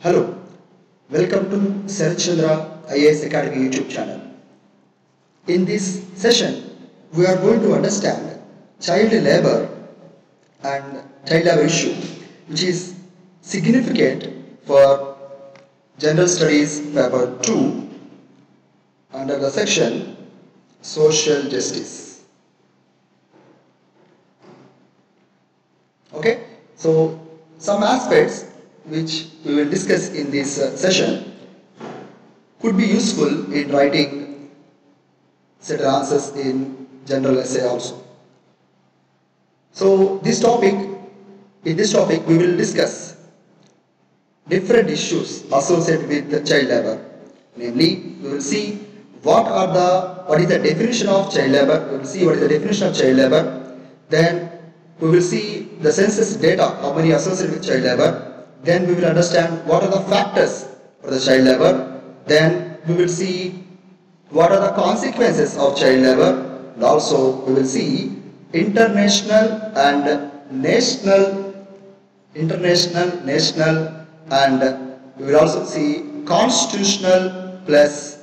Hello, welcome to Sharat Chandra IAS Academy YouTube channel. In this session, we are going to understand child labor and child labor issue, which is significant for General Studies Paper 2 under the section Social Justice. Okay, so some aspects which we will discuss in this session could be useful in writing set answers in general essay also. So in this topic we will discuss different issues associated with the child labor. Namely, we will see what is the definition of child labor, then we will see the census data, how many associated with child labor. Then we will understand what are the factors for the child labor. Then we will see what are the consequences of child labor. And also we will see international, national, and we will also see constitutional plus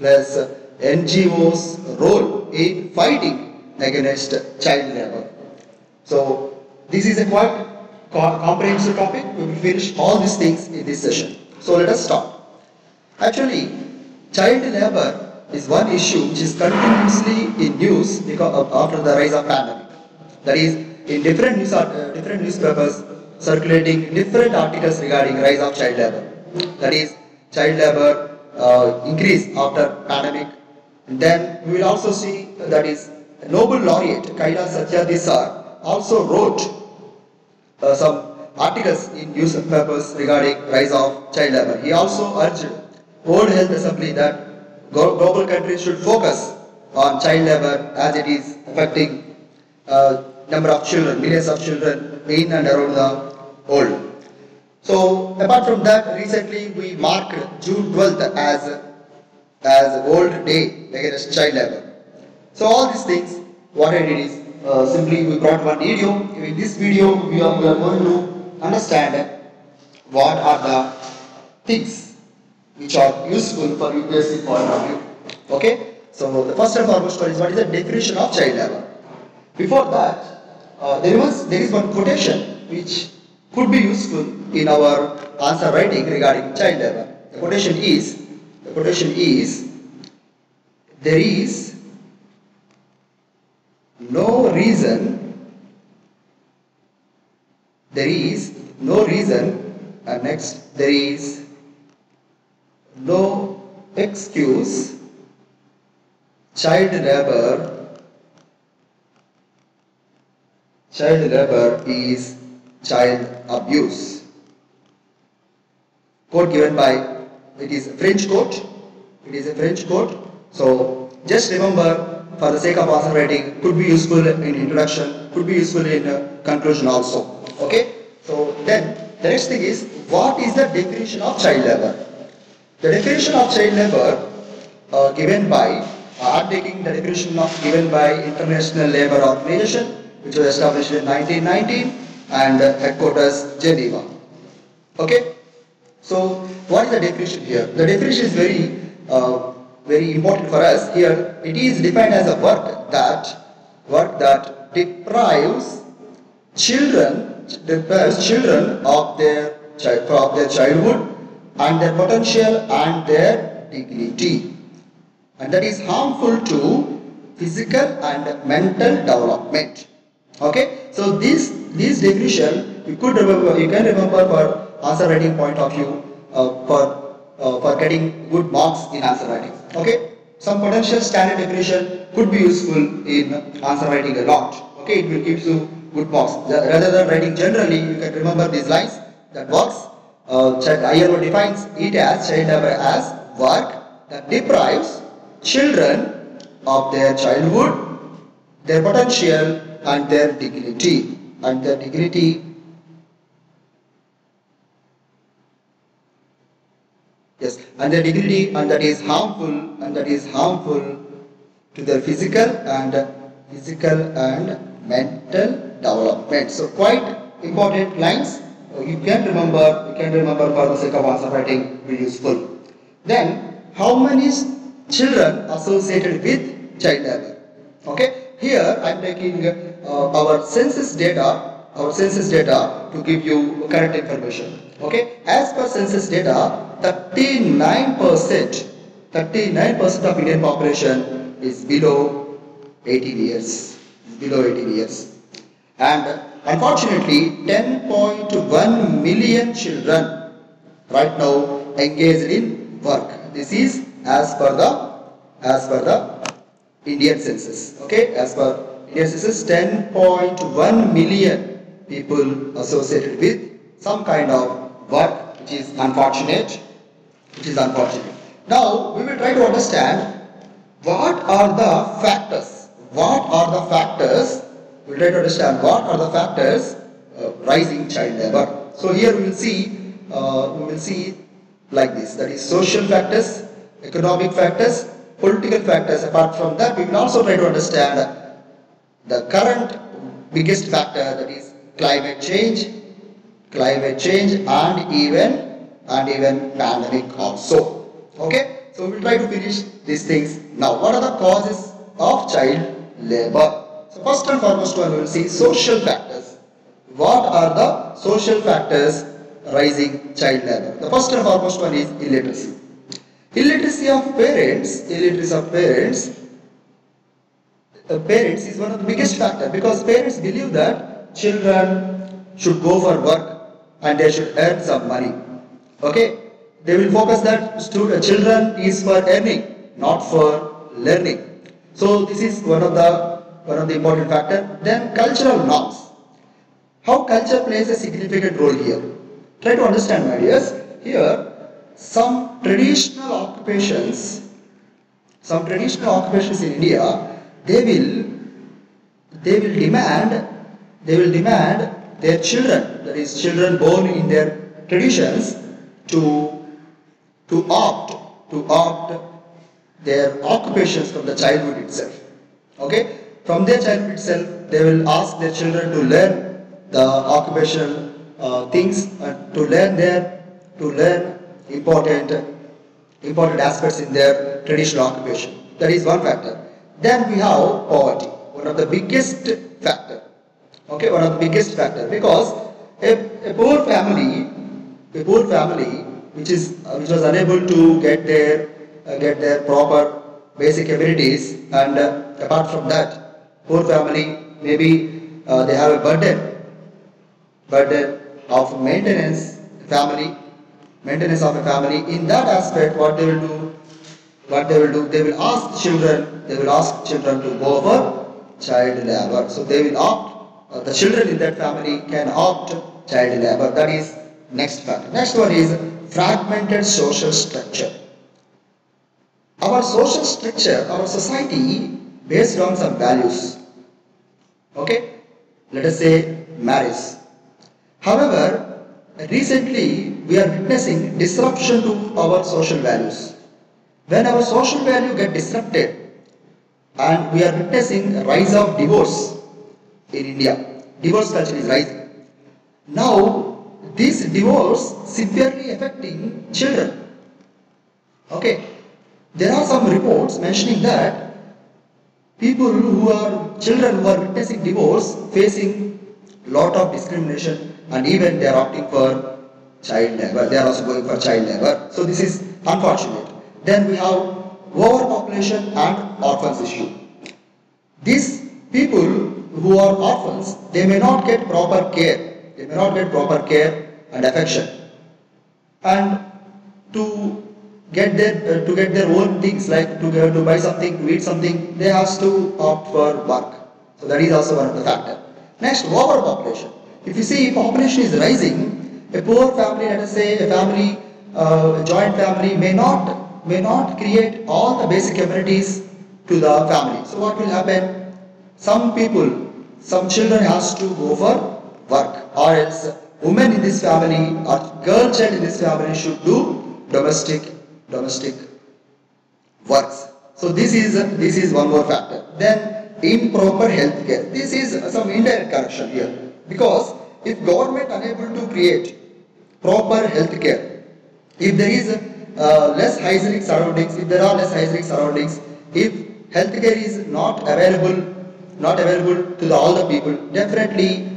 NGO's role in fighting against child labor. So this is a quite comprehensive topic. We will finish all these things in this session. So let us start. Actually, child labour is one issue which is continuously in news after the rise of pandemic. That is, in different newspapers circulating different articles regarding rise of child labour. That is, child labour increase after pandemic. Then we will also see that is Nobel laureate Kailash Satyarthi sir also wrote some articles in newspapers regarding rise of child labour. He also urged World Health Assembly that global countries should focus on child labour as it is affecting number of children, millions of children in and around the world. So apart from that, recently we marked June 12th as World Day Against Child Labour. So all these things, what I did is simply we brought one video. In this video we are going to understand what are the things which are useful for UPSC point of view. Okay, so the first and foremost is what is the definition of child labour. Before that, there is one quotation which could be useful in our answer writing regarding child labour. The quotation is there is no reason, and next there is no excuse child labour is child abuse. Quote given by, it is a French quote, so just remember for the sake of answer writing, could be useful in introduction, could be useful in conclusion also. Okay, so then the next thing is, what is the definition of child labour? The definition of child labour given by, I'm taking the definition of given by International Labour Organization, which was established in 1919 and headquarters Geneva. Okay, so what is the definition here? The definition is very important for us here. It is defined as a work that deprives children of their childhood and their potential and their dignity, and that is harmful to physical and mental development. Okay, so this definition you can remember for answer writing point of view for getting good marks in answer writing. Okay, some potential standard definition could be useful in answer writing a lot. Okay, it will give you good marks. Rather than writing generally, you can remember these lines that works. ILO defines it as child labour as work that deprives children of their childhood, their potential, and their dignity. And that is harmful to their physical and mental development. So quite important lines You can remember for the sake of answer writing will be useful. Then how many children associated with child labor? Okay, here I am taking our census data to give you correct information. Okay, as per census data, 39% of Indian population is below 18 years. And unfortunately, 10.1 million children right now engaged in work. This is as per the Indian census. Okay, as per Indian census, 10.1 million people associated with some kind of work, which is unfortunate. Now we will try to understand what are the factors rising child labor. So here we will see like this, that is social factors, economic factors, political factors. Apart from that, we will also try to understand the current biggest factor, that is climate change and even pandemic also. Okay, so we will try to finish these things. Now what are the causes of child labor? So first and foremost one, we will see social factors. What are the social factors rising child labor? The first and foremost one is illiteracy. Illiteracy of parents is one of the biggest factor, because parents believe that children should go for work and they should earn some money. Okay, they will focus that children is for earning, not for learning. So this is one of the important factor. Then cultural norms. How culture plays a significant role here. Try to understand, my dears. Here, some traditional occupations in India, they will demand their children, that is children born in their traditions, to opt their occupations from the childhood itself. Okay. From their childhood itself, they will ask their children to learn the occupational things and to learn important aspects in their traditional occupation. That is one factor. Then we have poverty, one of the biggest factor, because a poor family which was unable to get their proper basic amenities, and apart from that, poor family, maybe they have a burden of maintenance of a family. In that aspect, what they will do? They will ask children to go for child labor. So they will opt. The children in that family can opt child labor. That is next factor. Next one is fragmented social structure. Our social structure, our society, based on some values. Okay, let us say marriage. However, recently we are witnessing disruption to our social values. When our social value get disrupted, and we are witnessing a rise of divorce in India. Divorce culture is rising. Now this divorce severely affecting children. Okay, there are some reports mentioning that children who are witnessing divorce facing lot of discrimination, and even they are opting for child labor. They are also going for child labor. So this is unfortunate. Then we have overpopulation and orphans issue. These people who are orphans, they may not get proper care. And affection. And to get their own things, like to buy something, to eat something, they have to opt for work. So that is also one of the factors. Next, overpopulation. If you see, population is rising, a poor family, let us say a joint family, may not create all the basic amenities to the family. So what will happen? Some children has to go for work, or else women in this family or girl child in this family should do domestic works. So this is one more factor. Then improper health care. This is some indirect correction here, because if government unable to create proper health care, if there is less hygienic surroundings, if there are less hygienic surroundings, if health care is not available to all the people, definitely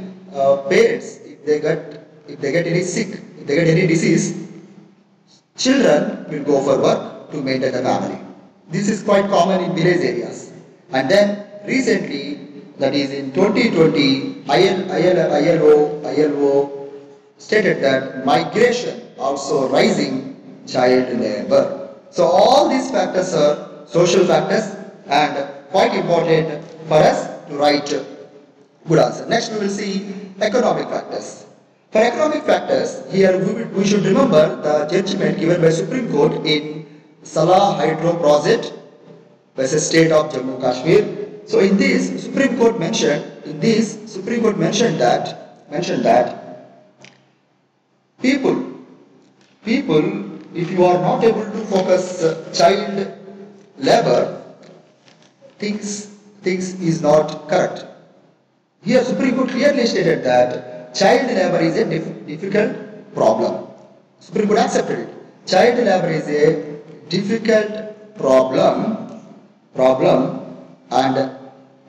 parents, if they get any sick, if they get any disease, children will go for work to maintain the family. This is quite common in village areas. And then recently, that is in 2020, ILO stated that migration also rising child labor. So all these factors are social factors and quite important for us to write good answer. Next we will see economic factors. For economic factors, here we should remember the judgment given by Supreme Court in Salal Hydro Project versus State of Jammu and Kashmir. So in this, Supreme Court mentioned that people, if you are not able to focus child labor, things is not correct. Here Supreme Court clearly stated that child labor is a difficult problem. Supreme Court accepted it. Child labor is a difficult problem, and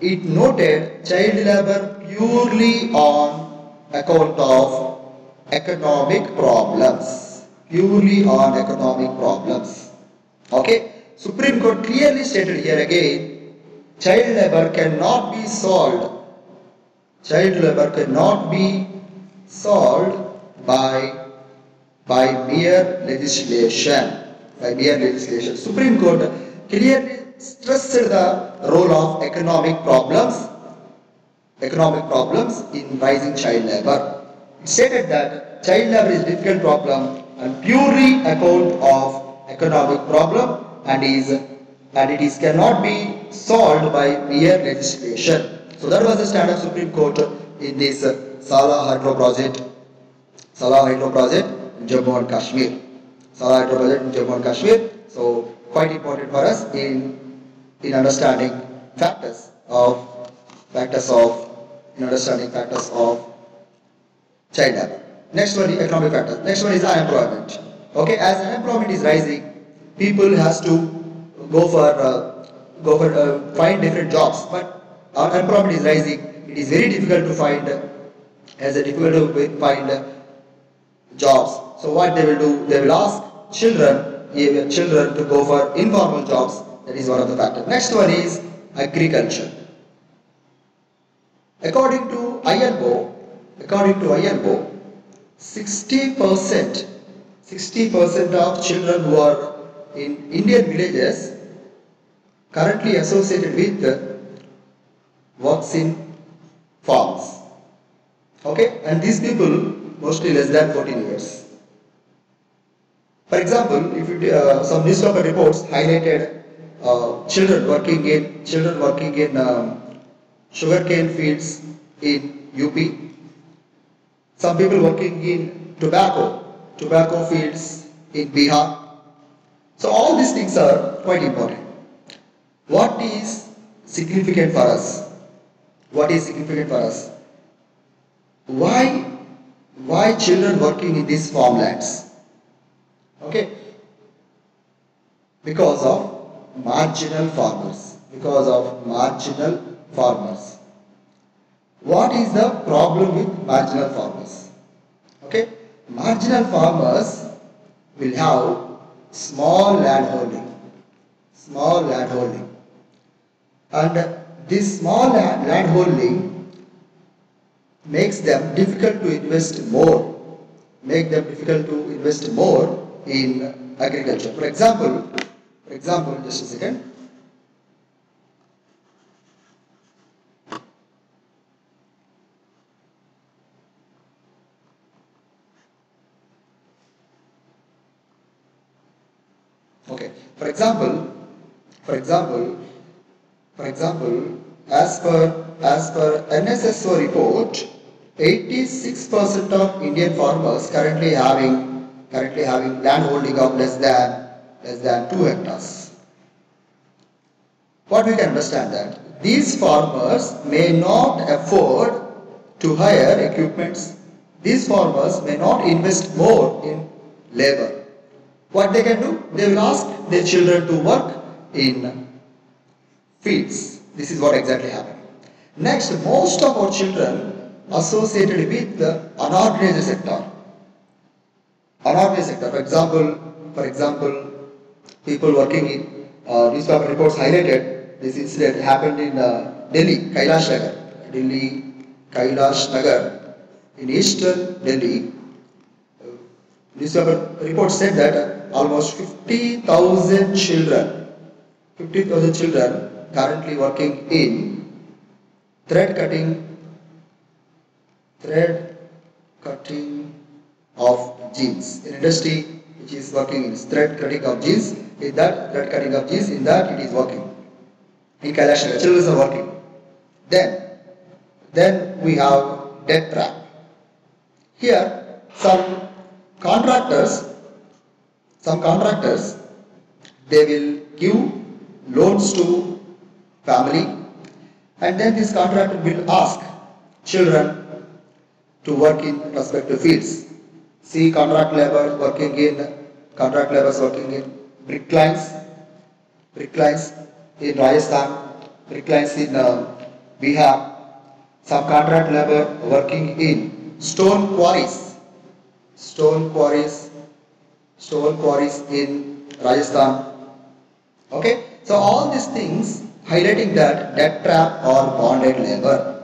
it noted child labor purely on account of economic problems. Okay, Supreme Court clearly stated here again, child labor cannot be solved. Child labor cannot be solved by mere legislation. Supreme Court clearly stressed the role of economic problems in rising child labor. It stated that child labor is a difficult problem and purely account of economic problem, and it is cannot be solved by mere legislation. So that was the stand of Supreme Court in this Salal Hydro Project in Jammu and Kashmir. So quite important for us in understanding factors of child labor. Next one is economic factors. Next one is unemployment. Okay, as unemployment is rising, people has to go for find different jobs. But unemployment is rising. It is very difficult to find jobs. So what they will do? They will ask children to go for informal jobs. That is one of the factors. Next one is agriculture. According to ILO, 60% of children who are in Indian villages currently associated with works in farms. Okay, and these people mostly less than 14 years. For example, if you some newspaper reports highlighted children working in sugarcane fields in UP, some people working in tobacco fields in Bihar. So all these things are quite important. What is significant for us? Why children working in these farmlands? Okay, because of marginal farmers. What is the problem with marginal farmers? Okay, marginal farmers will have small land holding, and this small land holding makes them difficult to invest more, in agriculture. For example, just a second. Okay. For example, as per NSSO report, 86% of Indian farmers currently having land holding of less than 2 hectares. What we can understand that these farmers may not afford to hire equipments These farmers may not invest more in labor. What they can do? They will ask their children to work in fields. This is what exactly happened. Next, most of our children associated with the unorganized sector. Unorganized sector, for example, people working in newspaper reports highlighted this incident happened in Delhi, Kailash Nagar. In eastern Delhi, newspaper report said that almost 50,000 children currently working in thread cutting of jeans. An industry which is working in thread cutting of jeans, it is working. In Kailash Nagar, children are working. Then we have debt trap. Here, some contractors, they will give loans to family, and then this contractor will ask children to work in respective fields. See, contract laborers working in bricklines in Rajasthan, bricklines in Bihar. Some contract labor working in stone quarries in Rajasthan. Okay, so all these things highlighting that debt trap or bonded labor.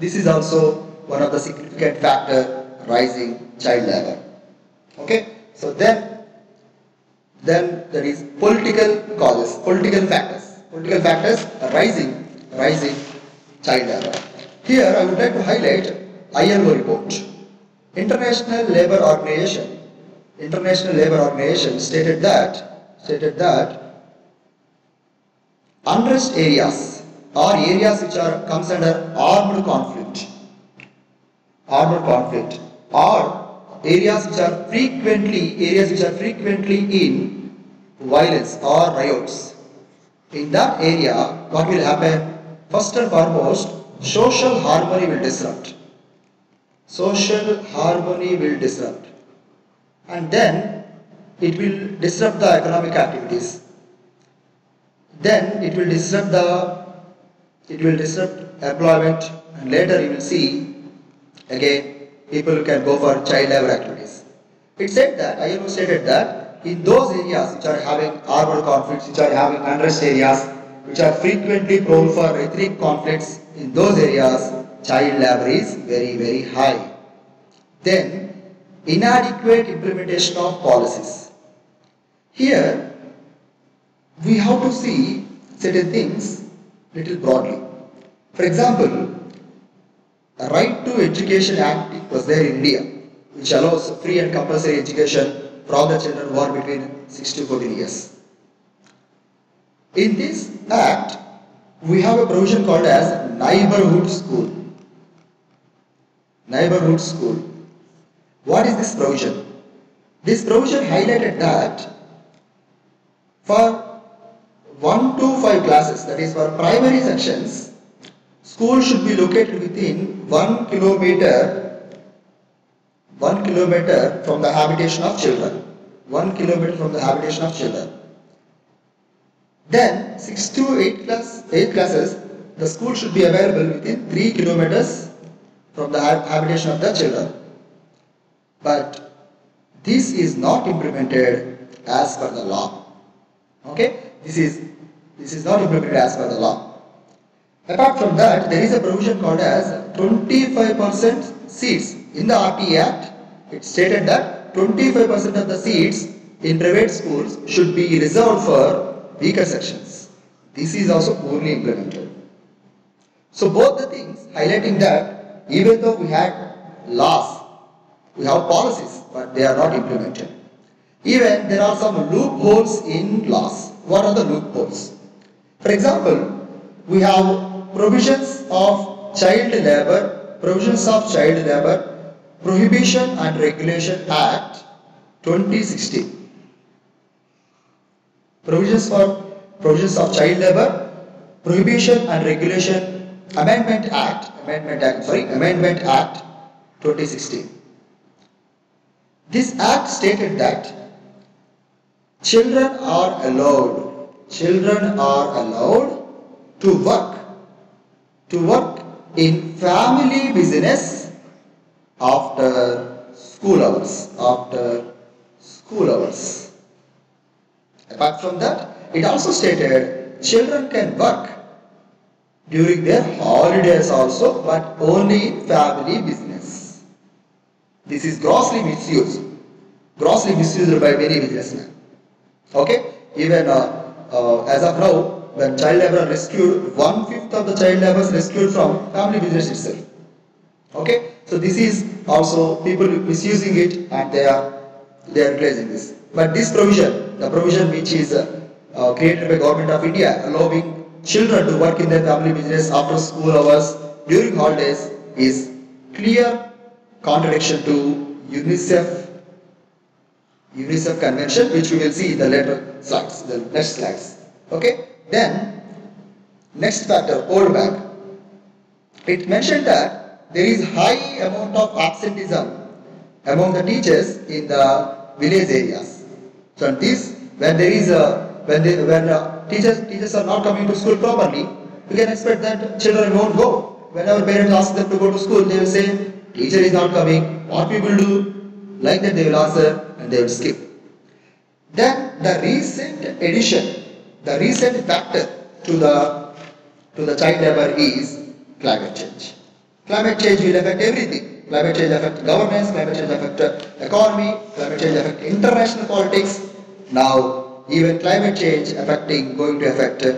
This is also one of the significant factor rising child labor. Okay, so then there is political causes, political factors rising child labor. Here I would like to highlight ILO report. International Labour Organization stated that unrest areas or areas which comes under armed conflict or areas which are frequently in violence or riots. In that area, what will happen? First and foremost, social harmony will disrupt, and then it will disrupt the economic activities, then it will disrupt employment, and later you will see again people can go for child labor activities. ILO stated that in those areas which are having armed conflicts, which are having unrest areas, which are frequently prone for ethnic conflicts, in those areas child labor is very, very high. Then, inadequate implementation of policies. Here, we have to see certain things little broadly. For example, the Right to Education Act was there in India, which allows free and compulsory education for all the children who are between 6 to 14 years. In this act, we have a provision called as neighborhood school. What is this provision? This provision highlighted that for 1 to 5 classes, that is for primary sections, school should be located within 1 kilometer from the habitation of children. Then 6 to 8 classes, the school should be available within 3 kilometers from the habitation of the children, but this is not implemented as per the law. Okay, this is not implemented as per the law. Apart from that, there is a provision called as 25% seats in the RT Act. It stated that 25% of the seats in private schools should be reserved for weaker sections. This is also poorly implemented. So both the things highlighting that even though we had laws, we have policies, but they are not implemented. Even there are some loopholes in laws. What are the loopholes? For example, we have provisions of Child Labour Prohibition and Regulation Act 2016. Provisions of Child Labour Prohibition and Regulation Amendment Act 2016. This act stated that children are allowed to work in family business after school hours. Apart from that, it also stated children can work during their holidays also, but only in family business. This is grossly misused by many businessmen. Okay, even as of now, when child labour rescued, 1/5 of the child labour is rescued from family business itself. Okay, so this is also people misusing it, and they are realizing this. But this provision, the provision which is created by Government of India, allowing children to work in their family business after school hours during holidays, is clear contradiction to UNICEF convention, which we will see in the later slides, the next slides. Okay, then next factor, old back. It mentioned that there is high amount of absenteeism among the teachers in the village areas. So this, when teachers are not coming to school properly, you can expect that children won't go. Whenever parents ask them to go to school, they will say, teacher is not coming, what people do? Like that they will answer and they will skip. Then the recent factor to the child labour is climate change. Climate change will affect everything. Climate change affects governance, climate change affects economy, climate change affects international politics. Now, even climate change going to affect this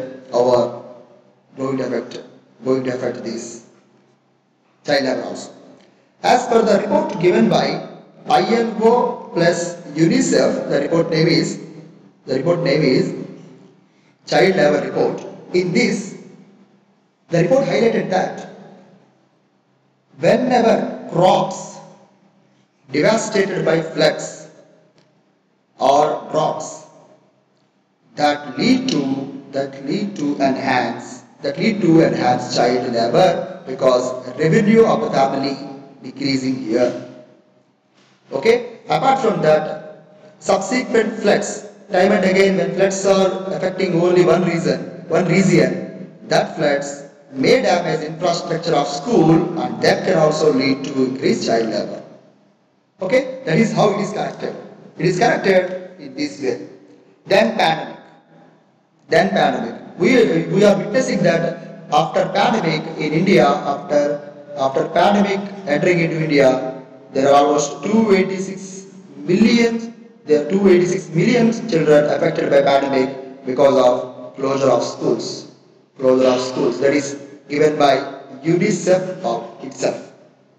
child labour also. As per the report given by ILO plus UNICEF, the report name is Child Labour Report. In this, the report highlighted that whenever crops devastated by floods or droughts that lead to enhanced child labour, because revenue of the family decreasing here. Okay, apart from that, subsequent floods, time and again when floods are affecting only one region, that floods may damage infrastructure of school, and that can also lead to increased child labour. Okay, that is how it is connected. It is connected in this way. Then pandemic. We are witnessing that after pandemic in India, after pandemic entering into India, there are almost 286 million children affected by pandemic because of closure of schools. That is given by UNICEF itself.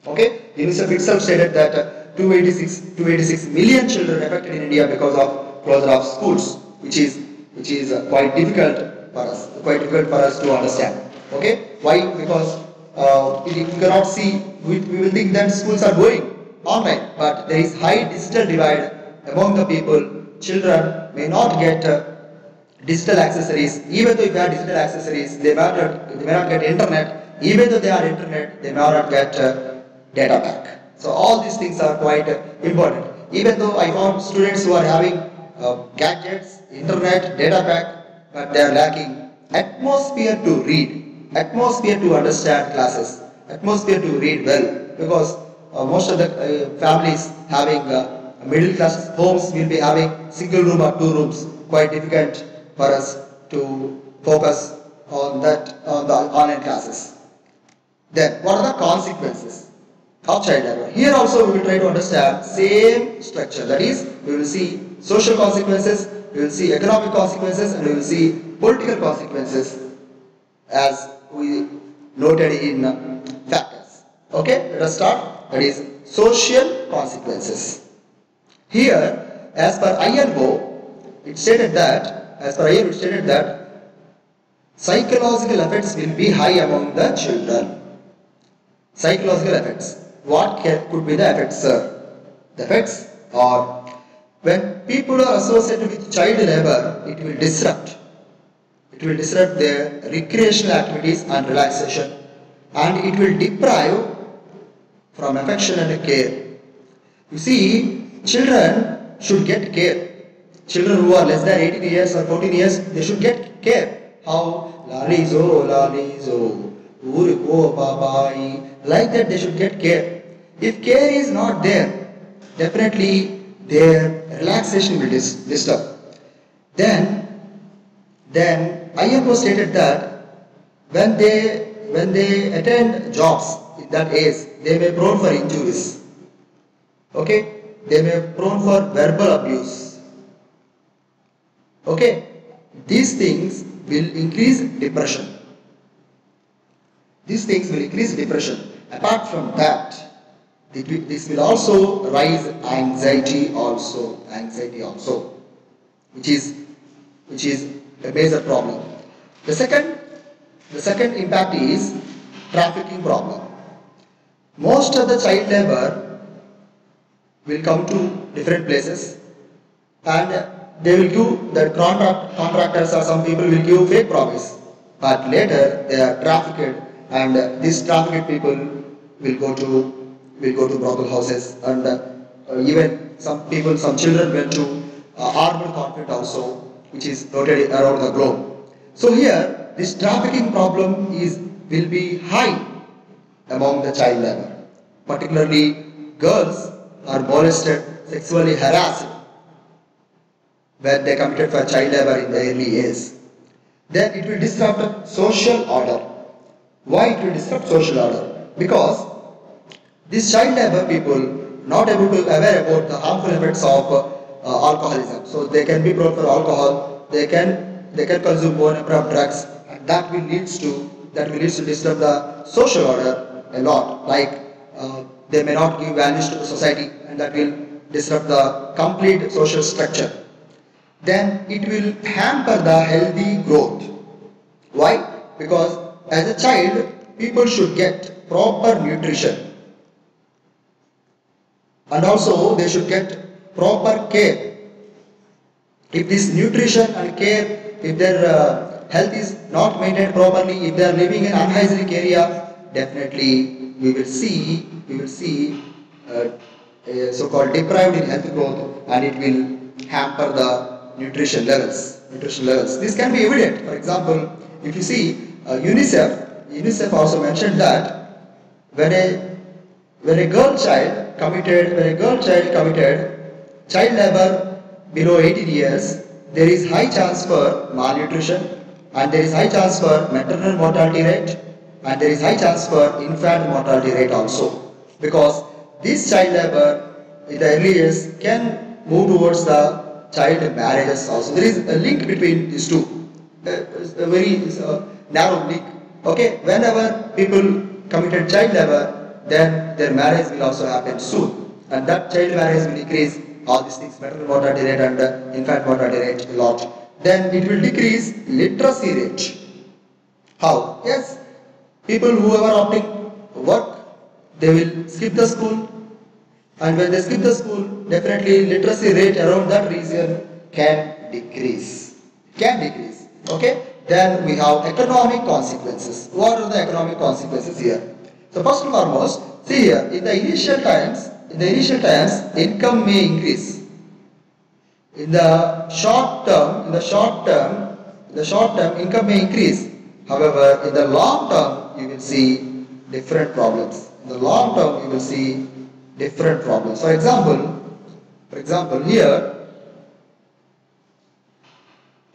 Okay, UNICEF itself stated that 286 million children affected in India because of closure of schools, which is quite difficult for us to understand. Okay, why? Because we cannot see. We will think that schools are going online, but there is high digital divide among the people. Children may not get digital accessories. Even though they have digital accessories, they may not get internet. Even though they are internet, they may not get data back. So all these things are quite important. Even though I found students who are having gadgets, internet, data pack, but they are lacking atmosphere to read, atmosphere to understand classes, atmosphere to read well, because most of the families having middle class homes will be having single room or two rooms. Quite difficult for us to focus on that, on the online classes. Then what are the consequences of child labour? Here also we will try to understand same structure, that is we will see social consequences, we will see economic consequences, and we will see political consequences as we noted in factors. Okay, let us start, that is social consequences. Here as per ILO it stated that psychological effects will be high among the children. Psychological effects. What could be the effects, sir? The effects are, when people are associated with child labour, it will disrupt their recreational activities and relaxation, and it will deprive from affection and care. You see, Children should get care. Children who are less than 18 years or 14 years, they should get care. How? Lalizo, lalizo, uriko babai. Like that they should get care. If care is not there, definitely their relaxation will disturb. Then ILO stated that when they attend jobs in that age, they may prone for injuries. Okay, they may prone for verbal abuse. Okay, these things will increase depression. These things will increase depression. Apart from that, this will also raise anxiety also, which is a major problem. The second impact is trafficking problem. Most of the child labor will come to different places and they will give that contractors or some people will give fake promise, but later they are trafficked, and these trafficked people will go to brothel houses, and even some children went to armed conflict also, which is noted around the globe. So here this trafficking problem will be high among the child labor. Particularly girls are molested, sexually harassed when they committed for child labor in the early years. Then it will disrupt social order. Why it will disrupt social order? Because these child labor people not able to aware about the harmful effects of alcoholism. So they can be prone for alcohol, they can consume more number of drugs, and that will lead to disturb the social order a lot. Like they may not give values to the society, and that will disrupt the complete social structure. Then it will hamper the healthy growth. Why? Because as a child, people should get proper nutrition, and also they should get proper care. If this nutrition and care, if their health is not maintained properly, if they are living in unhygienic area, definitely we will see so-called deprived in health growth, and it will hamper the nutrition levels. This can be evident. For example, if you see UNICEF also mentioned that when a girl child committed child labor below 18 years, there is high chance for malnutrition, and there is high chance for maternal mortality rate, and there is high chance for infant mortality rate also, because this child labor in the early years can move towards the child marriages also. There is a link between these two, a very narrow link. Okay, whenever people committed child labor, then their marriage will also happen soon, and that child marriage will increase. All these things, maternal mortality rate and infant mortality rate a lot. Then it will decrease literacy rate. How? Yes, people who are opting work, they will skip the school, and when they skip the school, definitely literacy rate around that region can decrease. Okay. Then we have economic consequences. What are the economic consequences here? So first and foremost, see here, in the initial times, income may increase. In the short term, income may increase. However, in the long term, you will see different problems. For example, here,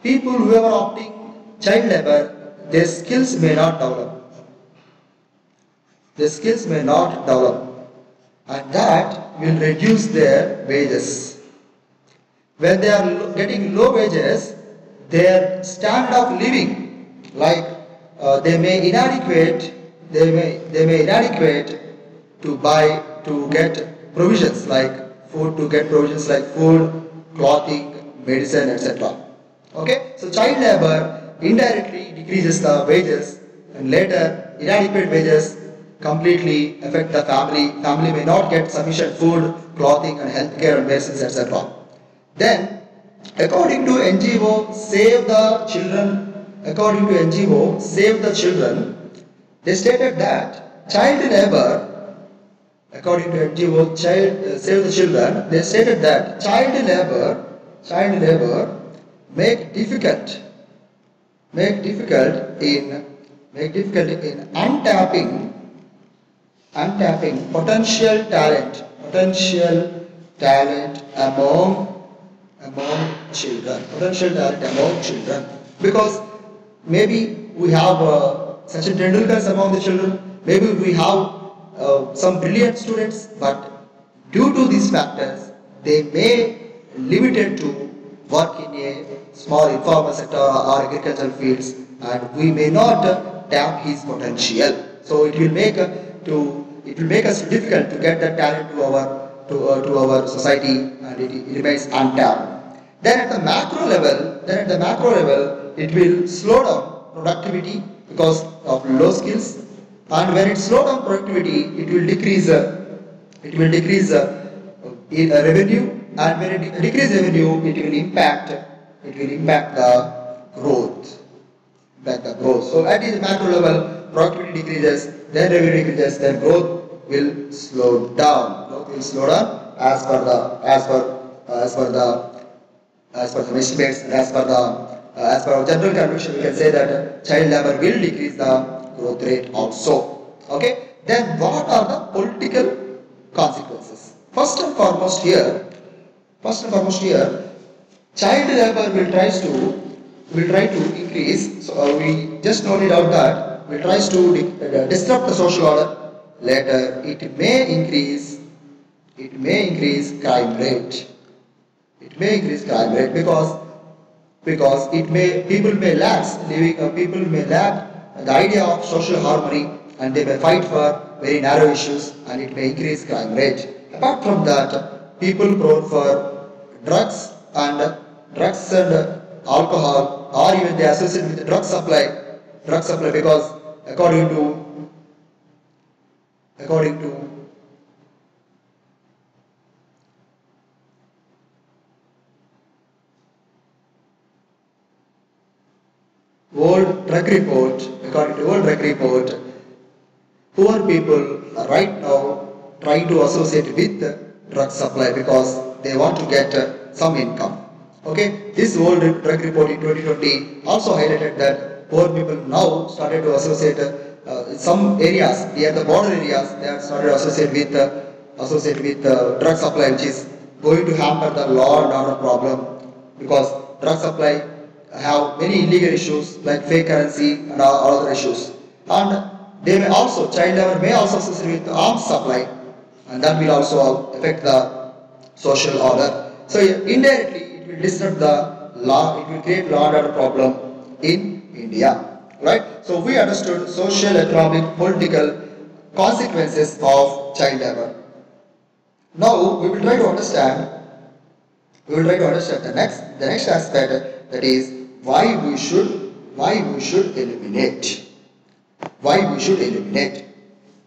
people who are opting child labor, their skills may not develop. And that will reduce their wages. When they are getting low wages, their standard of living, like they may inadequate to get provisions like food, clothing, medicine, etc. Okay, so child labor indirectly decreases the wages, and later inadequate wages completely affect the family may not get sufficient food, clothing and healthcare and medicines, etc. Then according to NGO Save the Children, they stated that child labor according to NGO Child Save the Children, they stated that child labor make difficult in untapping potential talent among children, because maybe we have Sachin Tendulkar among the children, maybe we have some brilliant students, but due to these factors, they may limited to work in a small informal sector or agricultural fields, and we may not tap his potential. So it will make us difficult to get that talent to our society, and it remains untapped. Then at the macro level, it will slow down productivity because of low skills. And when it slow down productivity, it will decrease revenue, and when it decrease revenue, it will impact the growth. So at the macro level, productivity decreases, then revenue decreases, then growth will slow down. As per the estimates, and as per our general conclusion, we can say that child labor will decrease the growth rate also. Okay, then what are the political consequences? First and foremost here, child labor will try to increase. So we just noted out that will tries to disrupt the social order. Later, it may increase crime rate because people may lack the idea of social harmony, and they may fight for very narrow issues, and it may increase crime rate. Apart from that, people prone for drugs and alcohol, or even they associate with the drug supply, because according to old drug report, poor people are right now trying to associate with drug supply because they want to get some income. Okay, this old drug report in 2020 also highlighted that poor people now started to associate some areas near the border areas. They have started to associate with drug supply, which is going to hamper the law and order problem, because drug supply have many illegal issues like fake currency and other issues, and they may also child labor may also associate with arms supply, and that will also affect the social order. So indirectly it will disrupt the law, it will create law and order problem in India, right? So we understood social, economic, political consequences of child labor. Now we will try to understand the next aspect. That is why we should eliminate.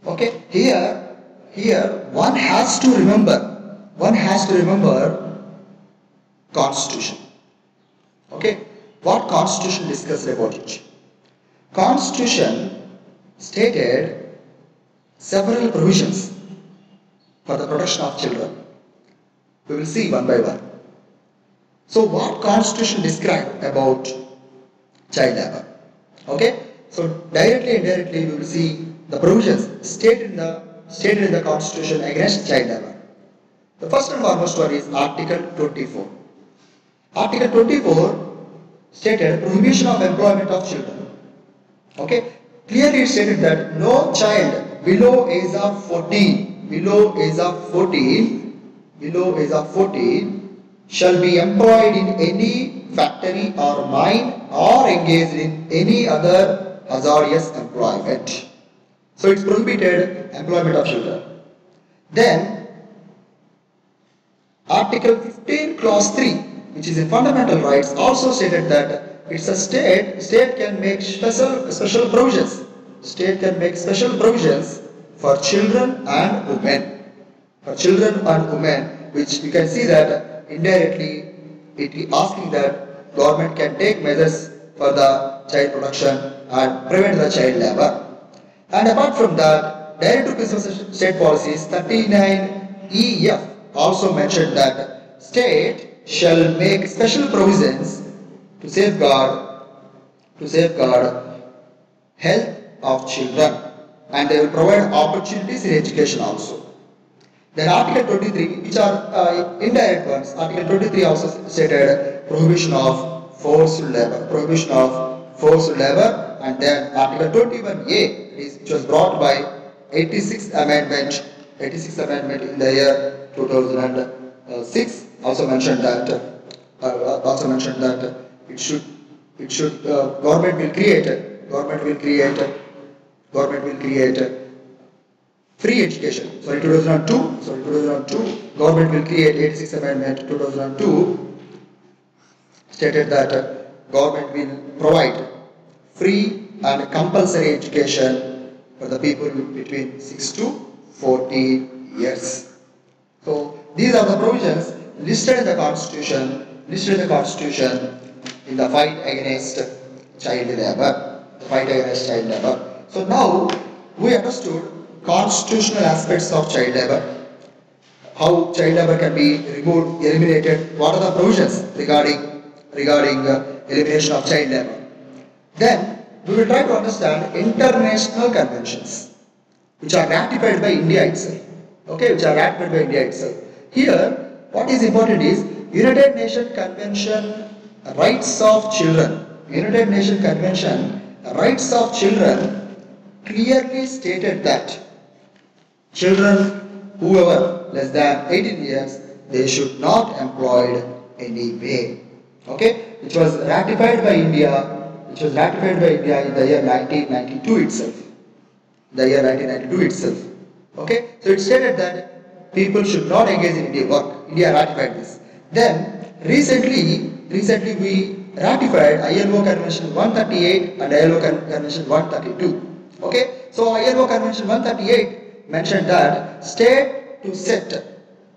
Okay, here one has to remember Constitution. Okay, what Constitution discussed about it? Constitution stated several provisions for the protection of children. We will see one by one. So what Constitution described about child labor? Okay, so directly and indirectly we will see the provisions stated in the Constitution against child labor. The first and foremost one is Article 24. Article 24 stated prohibition of employment of children. Okay, clearly it stated that no child below age of 14 shall be employed in any factory or mine or engaged in any other hazardous employment. So it's prohibited employment of children. Then Article 15 Clause 3, which is in Fundamental Rights, also stated that it's a state can make special provisions. State can make special provisions for children and women. Which you can see that indirectly, it is asking that government can take measures for the child protection and prevent the child labor. And apart from that, Direct to Consumer State Policies 39EF also mentioned that state shall make special provisions to safeguard health of children, and they will provide opportunities in education also. Then Article 23, which are indirect ones, Article 23 also stated prohibition of forced labor, and then Article 21A, which was brought by 86th amendment in the year 2006, also mentioned that government will create free education. Sorry, 2002. Government will create 86th Amendment 2002 stated that government will provide free and compulsory education for the people between 6 to 14 years. So these are the provisions listed in the Constitution. In the fight against child labour, So now we understood constitutional aspects of child labour, how child labour can be removed, eliminated. What are the provisions regarding elimination of child labour? Then we will try to understand international conventions, which are ratified by India itself. Here, what is important is United Nations Convention. Rights of Children clearly stated that children, whoever less than 18 years, they should not employed anyway. Okay, which was ratified by India, in the year 1992 itself. Okay, so it stated that people should not engage in Indian work. India ratified this. Then recently we ratified ILO Convention 138 and ILO Convention 132. Okay, so ILO Convention 138 mentioned that state to set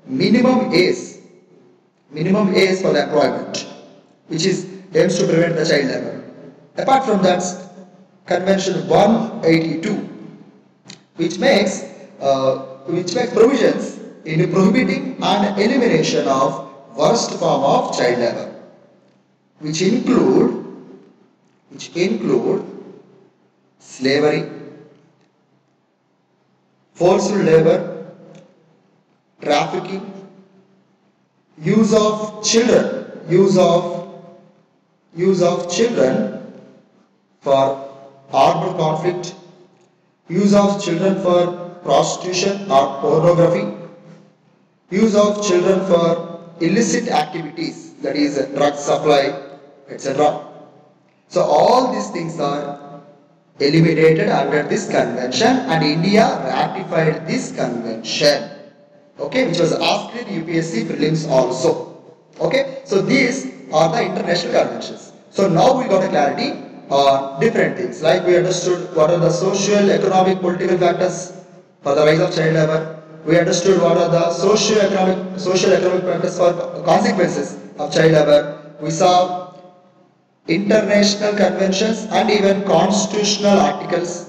minimum age for the employment, which is aims to prevent the child labor. Apart from that, Convention 182, which makes provisions in prohibiting and elimination of worst form of child labor, which include slavery, forced labor, trafficking, use of children for armed conflict, use of children for prostitution or pornography, use of children for illicit activities, that is drug supply, etc. So all these things are eliminated under this convention, and India ratified this convention, okay, which was asked in UPSC prelims also. Okay, so these are the international conventions. So now we got a clarity on different things, like we understood what are the social, economic, political factors for the rise of child labour. We understood what are the social economic factors for consequences of child labour. We saw international conventions and even constitutional articles,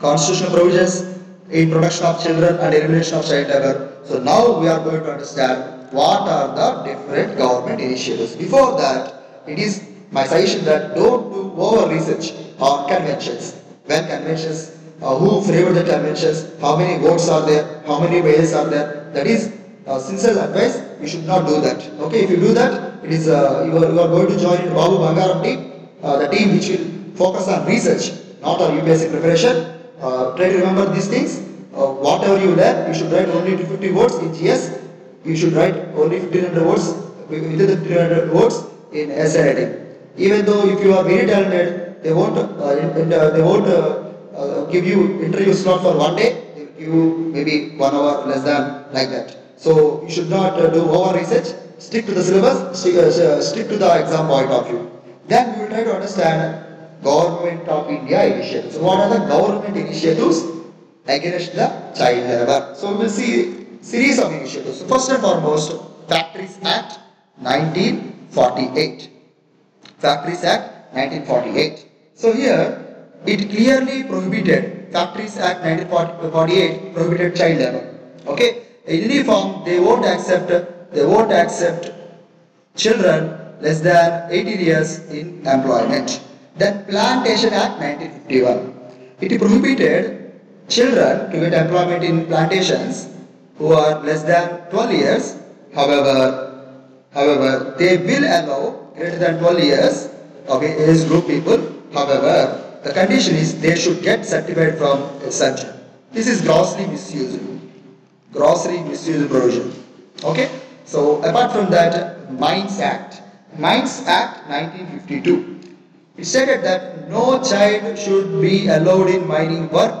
constitutional provisions in protection of children and elimination of child labour. So now we are going to understand what are the different government initiatives. Before that, it is my suggestion that don't do over research on conventions. When conventions, who favoured the conventions, how many votes are there, how many ways are there, that is sincere advice. You should not do that. Okay, if you do that, it is you are going to join Babu Bangaram team, the team which will focus on research, not on UPSC preparation. Try to remember these things. Whatever you learn, you should write only 250 words in GS. You should write only 1500 words within the 1500 words in essay writing. Even though if you are very talented, they won't give you interview slot for one day. They will give you maybe 1 hour, less than, like that. So you should not do over research. Stick to the syllabus, stick to the exam point of view. Then we will try to understand Government of India initiatives. So what are the government initiatives against the child labour? So we will see series of initiatives. So first and foremost, Factories Act 1948. So here it clearly prohibited Factories Act 1948 prohibited child labor. Okay, in any form they won't accept children less than 18 years in employment. Then Plantation Act 1951, it prohibited children to get employment in plantations who are less than 12 years. However, they will allow greater than 12 years. Okay, age group people. However, the condition is they should get certified from a surgeon. This is grossly misused provision. Okay. So apart from that, Mines Act 1952. It stated that no child should be allowed in mining work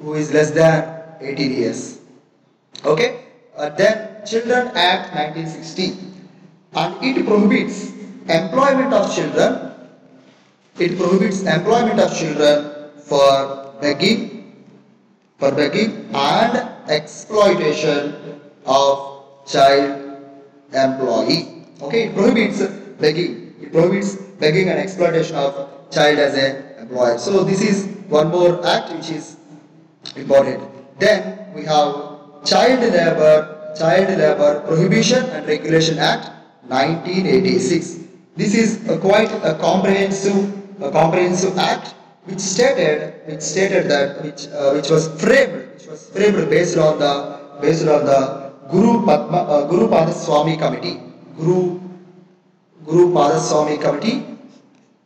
who is less than 18 years. Okay. Then Children Act 1960, and it prohibits employment of children. It prohibits employment of children for begging and exploitation of child employee. Okay, it prohibits begging. It prohibits begging and exploitation of child as an employee. So this is one more act which is important. Then we have Child Labour Prohibition and Regulation Act 1986. This is a quite comprehensive act which was framed based on the Guru Pada Swamy committee.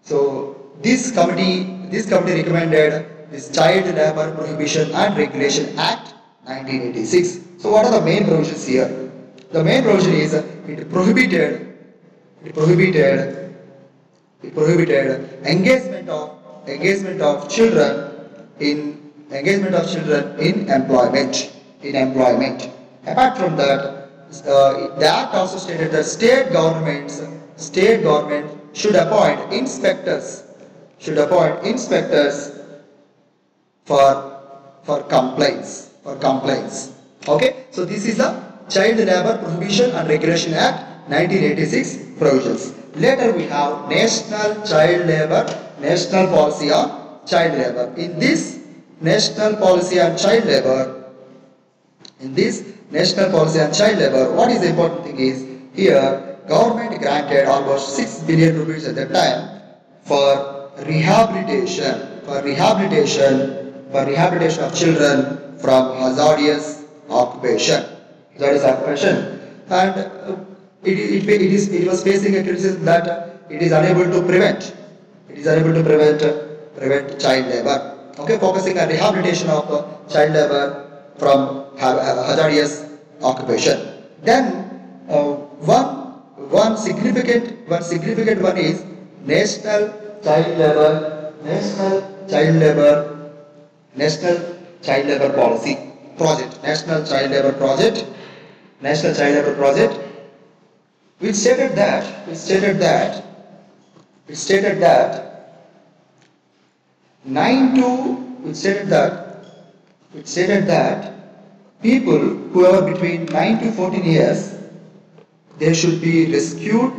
So this committee recommended this Child Labour Prohibition and Regulation Act 1986. So what are the main provisions here? The main provision is it prohibited engagement of children in employment. Apart from that, the act also stated that state government should appoint inspectors for complaints. Okay, so this is the Child Labour Prohibition and Regulation Act 1986 provisions. Later we have National Policy on Child Labour. In this National Policy on Child Labour, what is the important thing is, here government granted almost 6 billion rupees at that time for rehabilitation of children from hazardous occupation. And it was facing a criticism that it is unable to prevent child labour. Okay, focusing on rehabilitation of child labour from hazardous occupation. Then one significant one is National Child Labour Project, which stated that people who are between 9 to 14 years, they should be rescued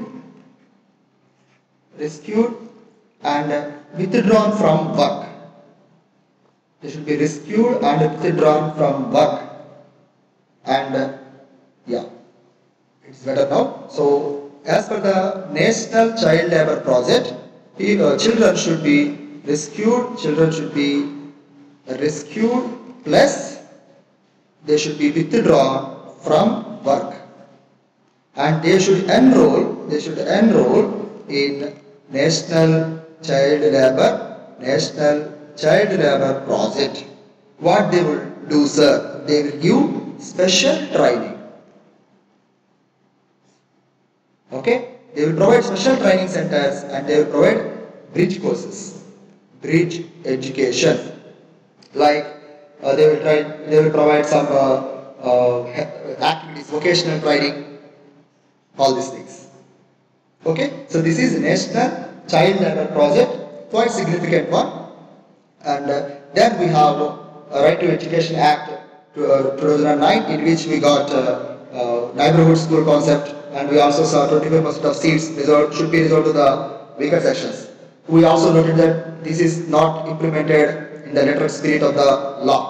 and withdrawn from work. It's better now. So, as per the National Child Labour Project, children should be rescued, plus they should be withdrawn from work, and they should enroll in National Child Labour Project. What they will do, sir? They will give special training. Okay, they will provide special training centers and they will provide bridge education. Like they will provide some activities, vocational training, all these things. Okay, so this is National Child Labour Project, quite significant one. And then we have Right to Education Act 2009, in which we got neighborhood school concept. And we also saw 25% of seats should be reserved to the weaker sections. We also noted that this is not implemented in the literal spirit of the law.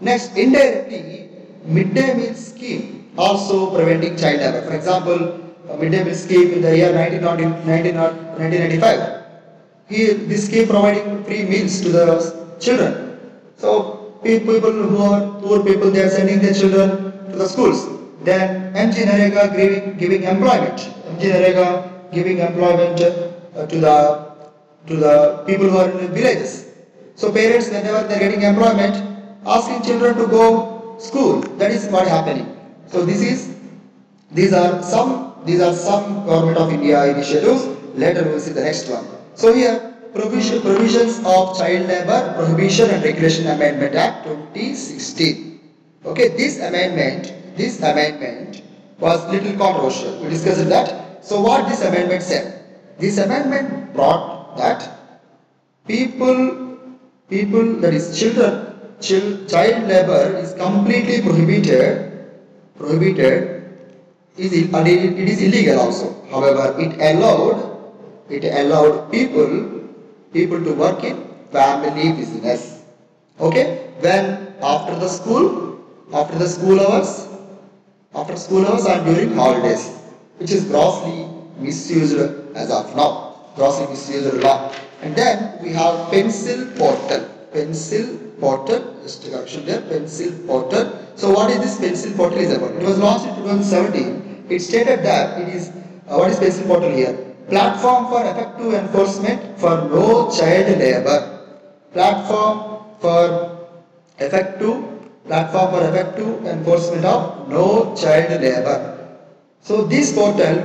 Next, indirectly, midday meal scheme also preventing child labour. For example, midday meal scheme in the year 1995. This scheme providing free meals to the children. So people who are poor people, they are sending their children to the schools. Then MGNREGA giving employment. MGNREGA giving employment to the people who are in the villages. So parents, whenever they are getting employment, asking children to go school. That is what happening. So these are some Government of India initiatives. Later we will see the next one. So here provisions of Child Labour Prohibition and Regulation Amendment Act 2016. Okay, this amendment was little controversial. We discussed that. So what this amendment said? This amendment brought that people that is child labour is completely prohibited, and it is illegal also. However, it allowed people to work in family business. Okay, when after school hours and during holidays, which is grossly misused as of now, law. And then we have PENCIL portal. Just a correction there, PENCIL portal. So what is this PENCIL portal is about? It was launched in 2017. It stated that it is what is PENCIL portal here? Platform for effective enforcement for no child labour. Platform for effective enforcement of no child labour. So this portal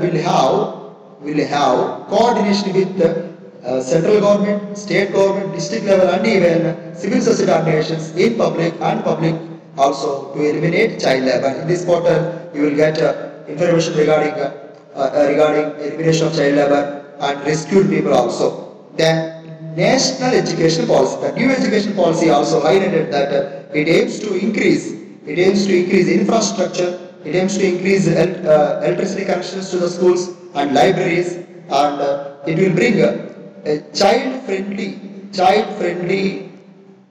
will have coordination with central government, state government, district level, and even civil society organizations in public and public also to eliminate child labour. In this portal, you will get information regarding elimination of child labour and rescued people also. Then national education policy, the new education policy also highlighted that it aims to increase infrastructure, it aims to increase electricity connections to the schools and libraries, and it will bring a child-friendly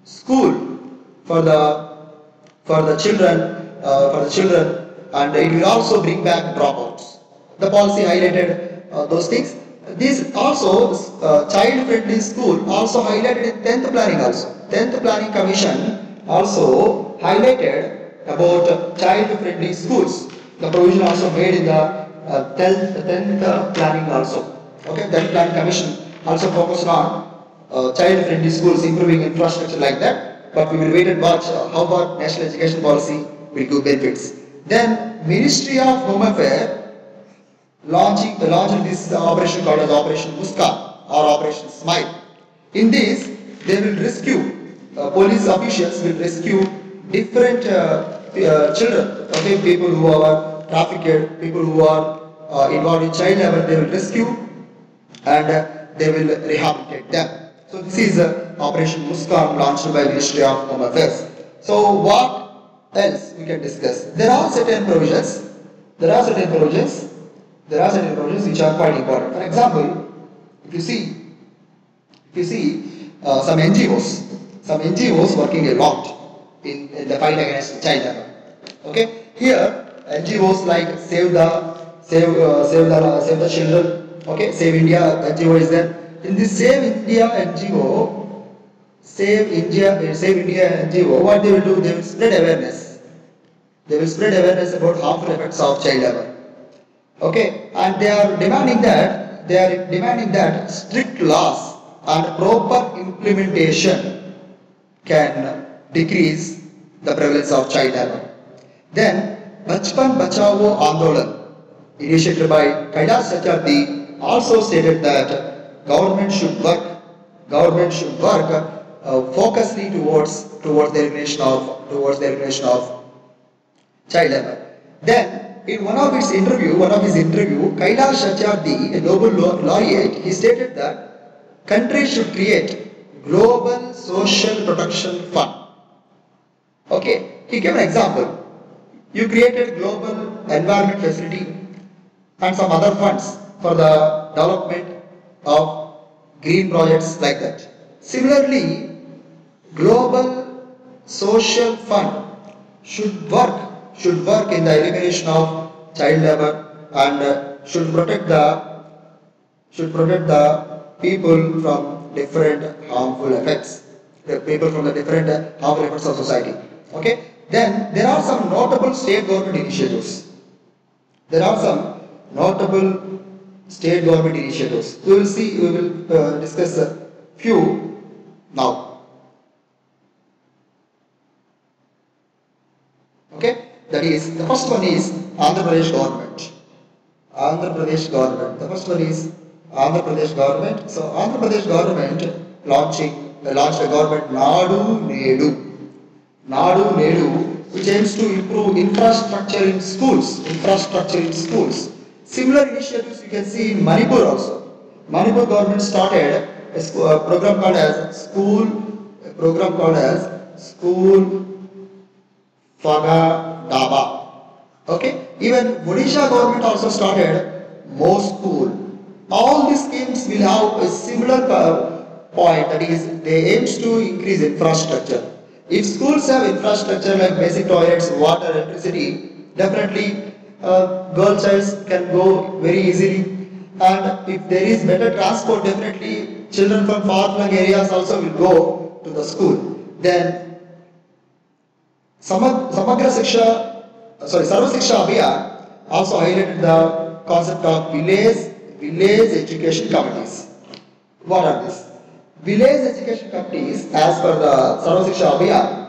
school for the children, and it will also bring back dropouts. The policy highlighted those things. This also child-friendly school also highlighted in 10th planning also. 10th planning commission also highlighted about child-friendly schools. The provision also made in the 10th planning also. Okay, 10th planning commission also focused on child-friendly schools, improving infrastructure like that. But we will wait and watch how about national education policy will give benefits. Then Ministry of Home Affairs launching this operation called as Operation Muskaan or Operation Smile. In this, they will rescue, police officials will rescue different children, okay, people who are trafficked, people who are involved in child labour, they will rescue and they will rehabilitate them. So this is Operation Muskaan launched by Ministry of Home Affairs. So what else we can discuss? There are certain provisions which are quite important. For example, if you see some NGOs working a lot in the fight against child labour. Okay, here NGOs like Save the Children. Okay, Save India NGO is there. In this Save India NGO, what they will do? They will spread awareness. They will spread awareness about harmful effects of child labour. Okay, and they are demanding that strict laws and proper implementation can decrease the prevalence of child labour. Then Bachpan Bachao Andolan, initiated by Kailash Satyarthi, also stated that government should work focusly towards the elimination of child labour. Then in one of his interview, Kailash Satyarthi, a Nobel laureate, he stated that countries should create global social protection fund. Okay, he gave an example. You created global environment facility and some other funds for the development of green projects like that. Similarly, Global Social Fund should work in the elimination of child labor and should protect the people from different harmful effects. The people from the different harmful effects of society. Okay. Then there are some notable state government initiatives. We will see. We will discuss a few now. Okay, that is, the first one is Andhra Pradesh government. So Andhra Pradesh government launched a government NADU-NEDU, which aims to improve infrastructure in schools. Similar initiatives you can see in Manipur also. Manipur government started a program called as School Faga Daba. Okay. Even Odisha government also started More School. All these schemes will have a similar point, that is, they aims to increase infrastructure. If schools have infrastructure like basic toilets, water, electricity, definitely girl childs can go very easily. And if there is better transport, definitely children from far-flung areas also will go to the school. Then Sarva Shiksha Abhiyan also highlighted the concept of village education committees. What are these? Village education committees, as per the Sarva Shiksha Abhiyan,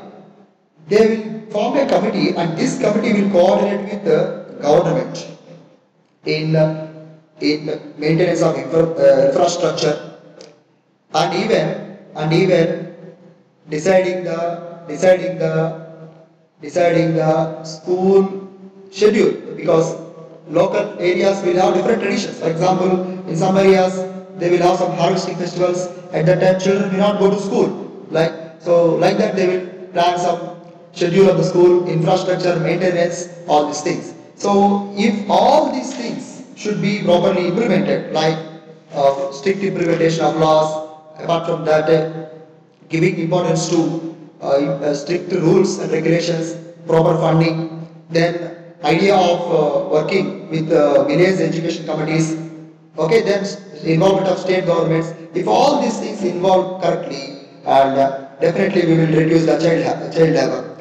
they will form a committee, and this committee will coordinate with the government in maintenance of infrastructure and even deciding the school schedule, because local areas will have different traditions. For example, in some areas they will have some harvesting festivals. At that time children will not go to school. Like that they will plan some schedule of the school, infrastructure, maintenance, all these things. So if all these things should be properly implemented, like strict implementation of laws, apart from that giving importance to strict rules and regulations, proper funding, then idea of working with village education committees, okay, then involvement of state governments. If all these things involved correctly, and definitely we will reduce the child labor.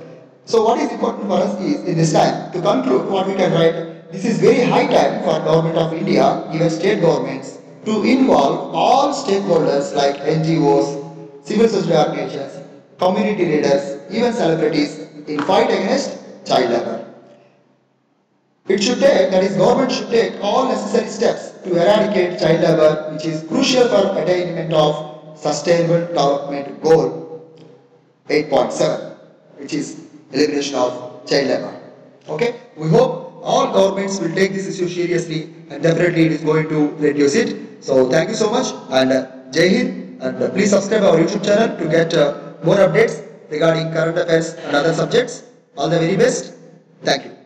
So what is important for us is, in this time, to conclude what we can write, this is very high time for Government of India, even state governments, to involve all stakeholders like NGOs, civil society organizations, community leaders, even celebrities in fight against child labor. Government should take all necessary steps to eradicate child labor, which is crucial for attainment of Sustainable Development Goal 8.7, which is elimination of child labor. Okay, we hope all governments will take this issue seriously, and definitely it is going to reduce it. So thank you so much, and Jai Hind, and please subscribe our YouTube channel to get more updates regarding current affairs and other subjects. All the very best. Thank you.